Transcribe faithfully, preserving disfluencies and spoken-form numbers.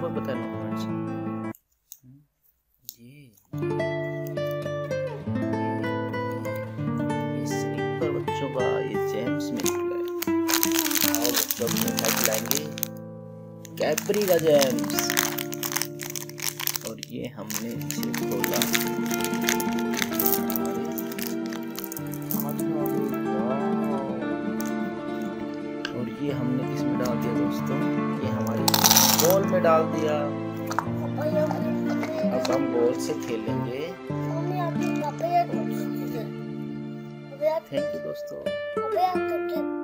एक बार बता दो ये स्लीपर बच्चों का ये जेम्स मिल गया। और बच्चों अपने साथ लाएंगे कैपरी का जेम्स और ये हमने इसे खोला। ये हमने किसमें डाल दिया दोस्तों? ये हमारी बॉल में डाल दिया। अब हम बॉल से खेलेंगे। थैंक यू दोस्तों।